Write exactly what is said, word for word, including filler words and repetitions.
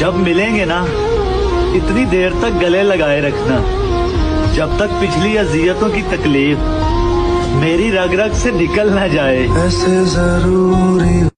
जब मिलेंगे ना इतनी देर तक गले लगाए रखना, जब तक पिछली अजियतों की तकलीफ मेरी रग रग से निकल ना जाए। ऐसे जरूरी